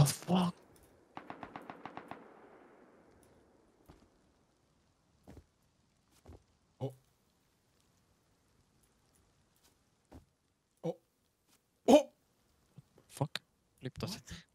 Oh, fuck. Oh. Oh. Oh. Fuck. Blieb das jetzt.